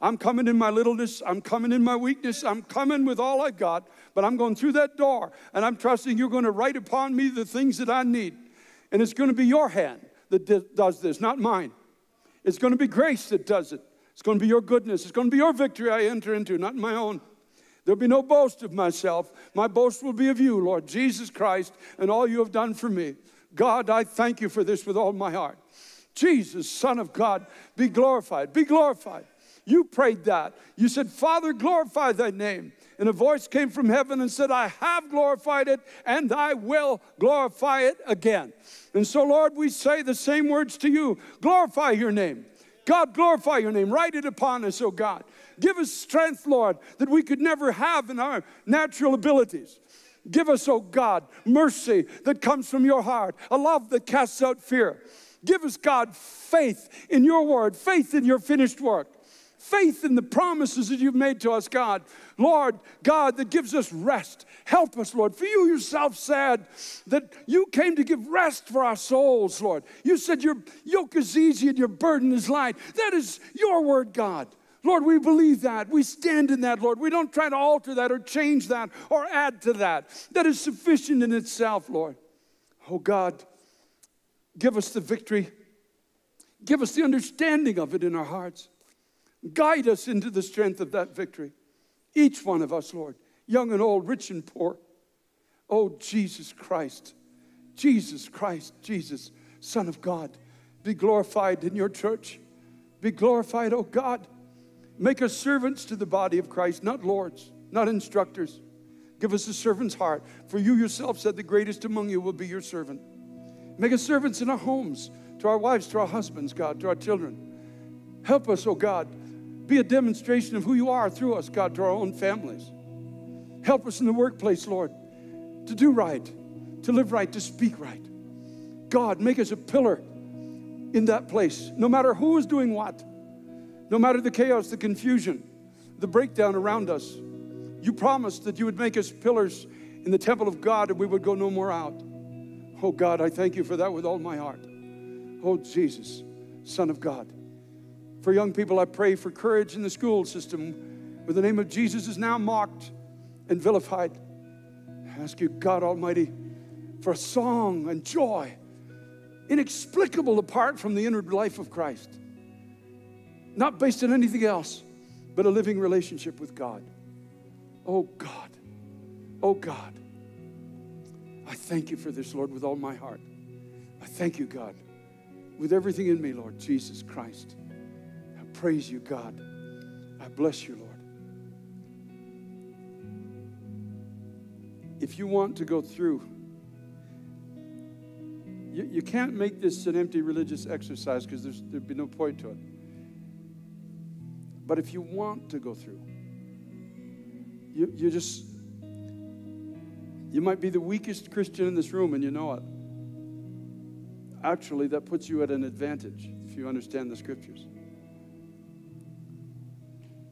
I'm coming in my littleness. I'm coming in my weakness. I'm coming with all I've got, but I'm going through that door, and I'm trusting you're going to write upon me the things that I need. And it's going to be your hand that does this, not mine. It's going to be grace that does it. It's going to be your goodness. It's going to be your victory I enter into, not my own. There'll be no boast of myself. My boast will be of you, Lord Jesus Christ, and all you have done for me. God, I thank you for this with all my heart. Jesus, Son of God, be glorified. Be glorified. You prayed that. You said, Father, glorify thy name. And a voice came from heaven and said, I have glorified it, and I will glorify it again. And so, Lord, we say the same words to you. Glorify your name. God, glorify your name. Write it upon us, oh God. Give us strength, Lord, that we could never have in our natural abilities. Give us, oh God, mercy that comes from your heart, a love that casts out fear. Give us, God, faith in your word, faith in your finished work, faith in the promises that you've made to us, God. Lord, God, that gives us rest. Help us, Lord. For you yourself said that you came to give rest for our souls, Lord. You said your yoke is easy and your burden is light. That is your word, God. Lord, we believe that. We stand in that, Lord. We don't try to alter that or change that or add to that. That is sufficient in itself, Lord. Oh, God, give us the victory. Give us the understanding of it in our hearts. Guide us into the strength of that victory. Each one of us, Lord, young and old, rich and poor. Oh, Jesus Christ, Jesus Christ, Jesus, Son of God, be glorified in your church. Be glorified, oh God. Make us servants to the body of Christ, not lords, not instructors. Give us a servant's heart. For you yourself said the greatest among you will be your servant. Make us servants in our homes, to our wives, to our husbands, God, to our children. Help us, oh God. Be a demonstration of who you are through us, God, to our own families. Help us in the workplace, Lord, to do right, to live right, to speak right. God, make us a pillar in that place, no matter who is doing what. No matter the chaos, the confusion, the breakdown around us, you promised that you would make us pillars in the temple of God and we would go no more out. Oh God, I thank you for that with all my heart. Oh Jesus, Son of God. For young people, I pray for courage in the school system where the name of Jesus is now mocked and vilified. I ask you, God Almighty, for a song and joy inexplicable apart from the inner life of Christ. Not based on anything else, but a living relationship with God. Oh God, oh God. I thank you for this, Lord, with all my heart. I thank you, God, with everything in me, Lord Jesus Christ. I praise you, God. I bless you, Lord. If you want to go through, you can't make this an empty religious exercise because there'd be no point to it. But if you want to go through, you might be the weakest Christian in this room and you know it. Actually, that puts you at an advantage if you understand the scriptures.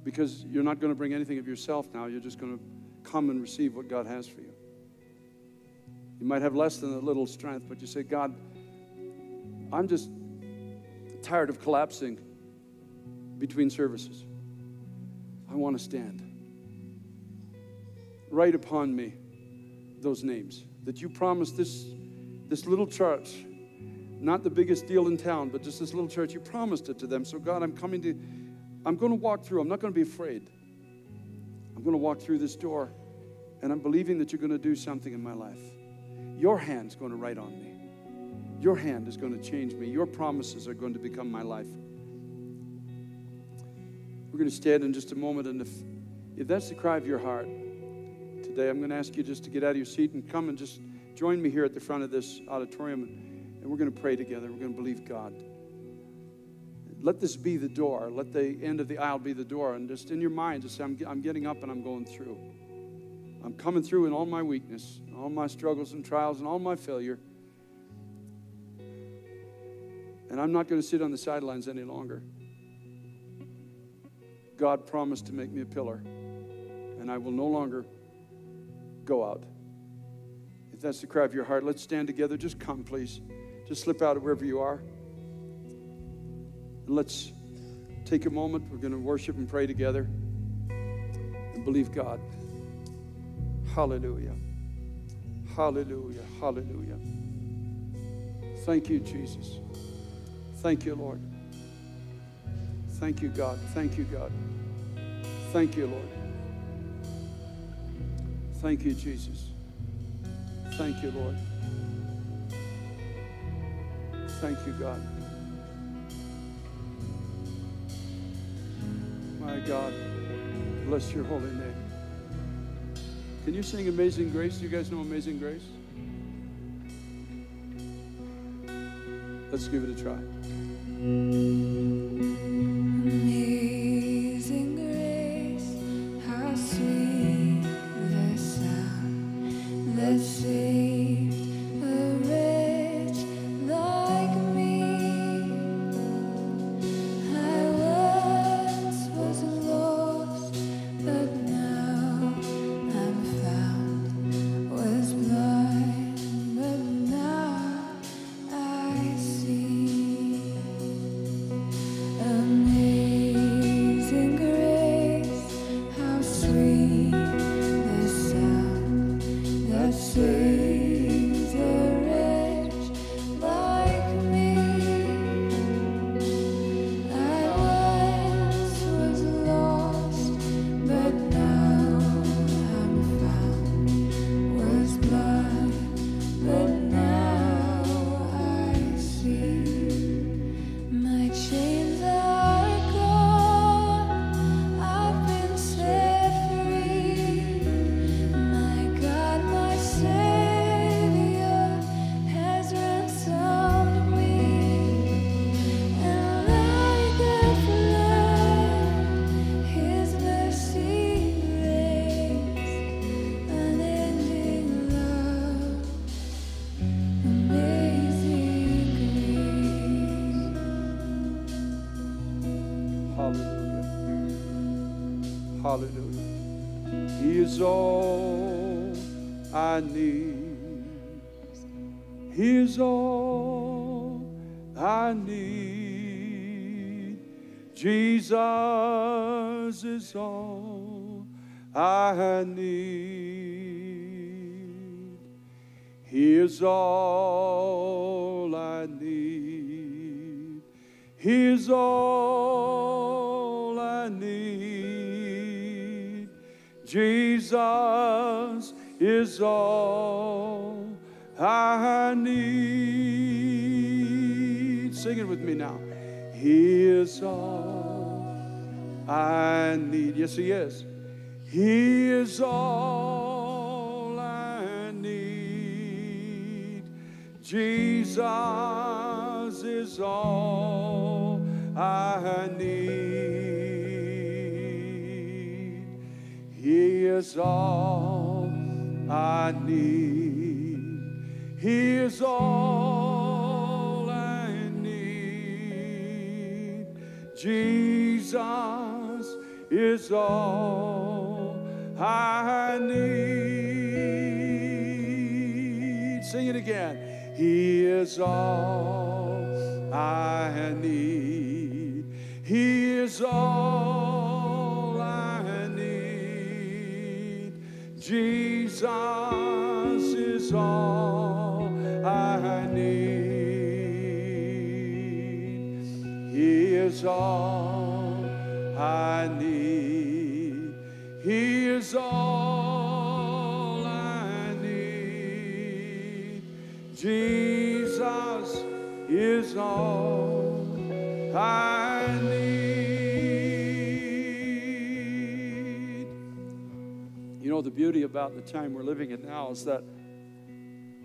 Because you're not going to bring anything of yourself now. You're just going to come and receive what God has for you. You might have less than a little strength, but you say, God, I'm just tired of collapsing between services. I want to stand. Write upon me those names that you promised this little church, not the biggest deal in town, but just this little church, you promised it to them. So God, I'm going to walk through. I'm not going to be afraid. I'm going to walk through this door and I'm believing that you're going to do something in my life. Your hand's going to write on me. Your hand is going to change me. Your promises are going to become my life. We're going to stand in just a moment, and if that's the cry of your heart today, I'm going to ask you just to get out of your seat and come and just join me here at the front of this auditorium, and we're going to pray together. We're going to believe God. Let this be the door. Let the end of the aisle be the door, and just in your mind, just say, I'm getting up and I'm going through. I'm coming through in all my weakness, all my struggles and trials and all my failure, and I'm not going to sit on the sidelines any longer. God promised to make me a pillar, and I will no longer go out. If that's the cry of your heart, let's stand together. Just come, please. Just slip out of wherever you are. And let's take a moment. We're going to worship and pray together and believe God. Hallelujah. Hallelujah. Hallelujah. Thank you, Jesus. Thank you, Lord. Thank you, God. Thank you, God. Thank you, Lord. Thank you, Jesus. Thank you, Lord. Thank you, God. My God, bless your holy name. Can you sing Amazing Grace? Do you guys know Amazing Grace? Let's give it a try. Hallelujah. He is all I need. He is all I need. Jesus is all I need. He is all I need. He is all I need. Jesus is all I need. Sing it with me now. He is all I need. Yes, He is. He is all I need. Jesus is all I need. He is all I need. He is all I need. Jesus is all I need. Sing it again. He is all I need. He is all I need. Jesus is all I need. He is all I need. He is all I need. Jesus is all I need. You know, the beauty about the time we're living in now is that,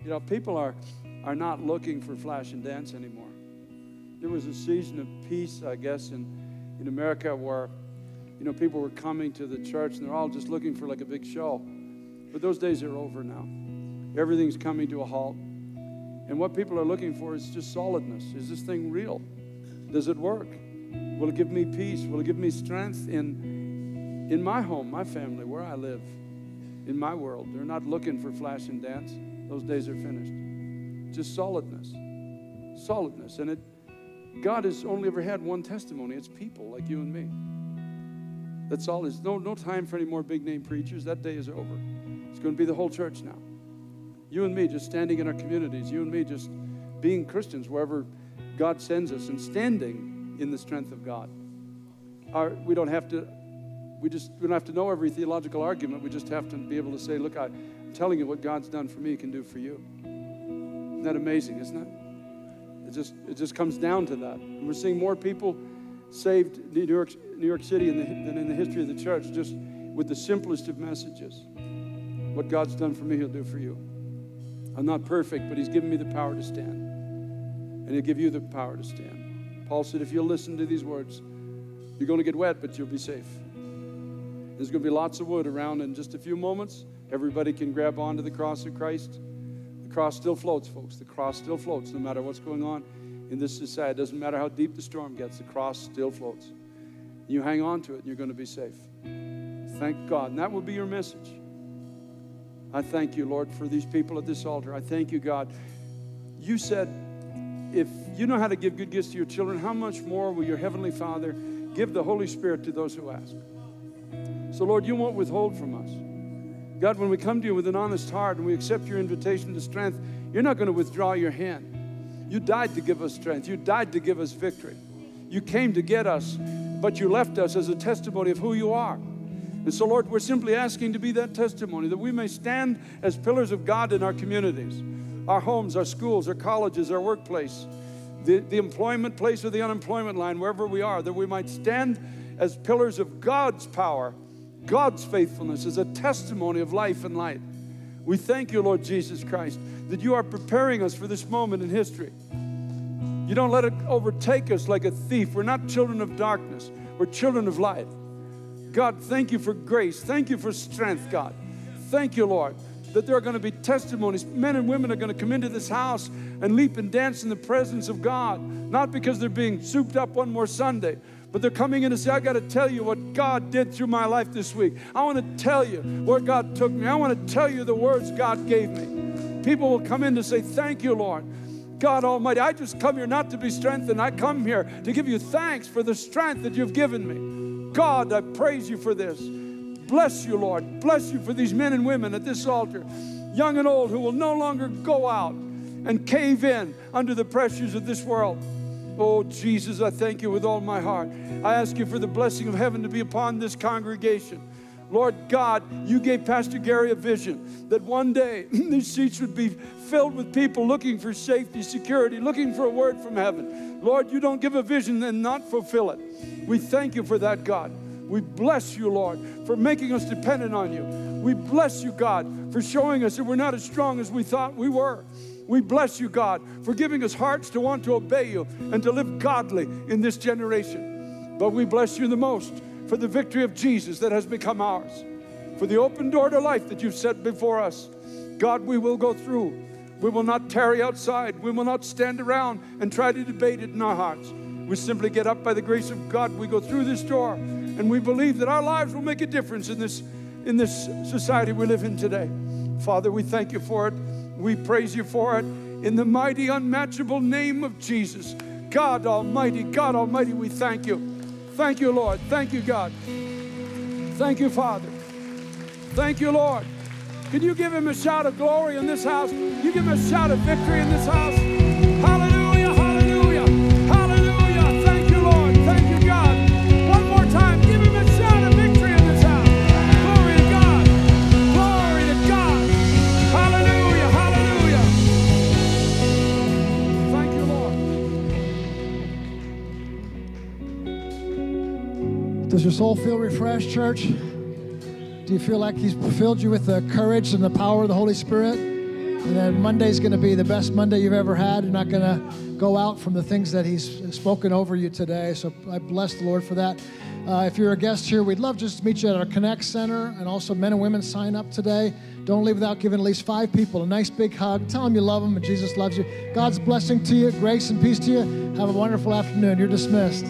you know, people are not looking for flash and dance anymore. There was a season of peace, I guess, in America where, you know, people were coming to the church and they're all just looking for like a big show. But those days are over now. Everything's coming to a halt. And what people are looking for is just solidness. Is this thing real? Does it work? Will it give me peace? Will it give me strength in my home, my family, where I live, in my world? They're not looking for flash and dance. Those days are finished. Just solidness. Solidness. And God has only ever had one testimony. It's people like you and me. That's all. There's no time for any more big-name preachers. That day is over. It's going to be the whole church now. You and me just standing in our communities. You and me just being Christians wherever God sends us and standing in the strength of God. We don't have to know every theological argument. We just have to be able to say, look, I'm telling you what God's done for me can do for you. Isn't that amazing, isn't it? It just comes down to that. And we're seeing more people saved New York City than in the history of the church, just with the simplest of messages. What God's done for me, He'll do for you. I'm not perfect, but He's given me the power to stand. And He'll give you the power to stand. Paul said, if you'll listen to these words, you're going to get wet, but you'll be safe. There's going to be lots of wood around in just a few moments. Everybody can grab onto the cross of Christ. The cross still floats, folks. The cross still floats no matter what's going on in this society. It doesn't matter how deep the storm gets. The cross still floats. You hang on to it, and you're going to be safe. Thank God. And that will be your message. I thank you, Lord, for these people at this altar. I thank you, God. You said, if you know how to give good gifts to your children, how much more will your Heavenly Father give the Holy Spirit to those who ask? So, Lord, you won't withhold from us. God, when we come to you with an honest heart and we accept your invitation to strength, you're not going to withdraw your hand. You died to give us strength. You died to give us victory. You came to get us, but you left us as a testimony of who you are. And so, Lord, we're simply asking to be that testimony, that we may stand as pillars of God in our communities, our homes, our schools, our colleges, our workplace, the employment place or the unemployment line, wherever we are, that we might stand as pillars of God's power, God's faithfulness as a testimony of life and light. We thank you, Lord Jesus Christ, that you are preparing us for this moment in history. You don't let it overtake us like a thief. We're not children of darkness. We're children of light. God, thank you for grace. Thank you for strength, God. Thank you, Lord, that there are going to be testimonies. Men and women are going to come into this house and leap and dance in the presence of God, not because they're being souped up one more Sunday, But they're coming in and say, I got to tell you what God did through my life this week. I want to tell you where God took me. I want to tell you the words God gave me. People will come in to say, thank you, Lord. God Almighty, I just come here not to be strengthened. I come here to give you thanks for the strength that you've given me. God, I praise you for this. Bless you, Lord. Bless you for these men and women at this altar, young and old, who will no longer go out and cave in under the pressures of this world. Oh, Jesus, I thank you with all my heart. I ask you for the blessing of heaven to be upon this congregation. Lord God, you gave Pastor Gary a vision that one day these seats would be filled with people looking for safety, security, looking for a word from heaven. Lord, you don't give a vision and not fulfill it. We thank you for that, God. We bless you, Lord, for making us dependent on you. We bless you, God, for showing us that we're not as strong as we thought we were. We bless you, God, for giving us hearts to want to obey you and to live godly in this generation. But we bless you the most for the victory of Jesus that has become ours, for the open door to life that you've set before us. God, we will go through. We will not tarry outside. We will not stand around and try to debate it in our hearts. We simply get up by the grace of God. We go through this door, and we believe that our lives will make a difference in this society we live in today. Father, we thank you for it. We praise you for it in the mighty, unmatchable name of Jesus. God Almighty, we thank you. Thank you, Lord. Thank you, God. Thank you, Father. Thank you, Lord. Can you give him a shout of glory in this house? Can you give him a shout of victory in this house? Hallelujah, hallelujah, hallelujah. Thank you, Lord. Thank you, God. One more time, give him a shout of victory in this house. Glory to God. Glory to God. Hallelujah. Does your soul feel refreshed, church? Do you feel like he's filled you with the courage and the power of the Holy Spirit? And that Monday's going to be the best Monday you've ever had. You're not going to go out from the things that he's spoken over you today. So I bless the Lord for that. If you're a guest here, we'd love just to meet you at our Connect Center. And also men and women sign up today. Don't leave without giving at least 5 people a nice big hug. Tell them you love them and Jesus loves you. God's blessing to you, grace and peace to you. Have a wonderful afternoon. You're dismissed.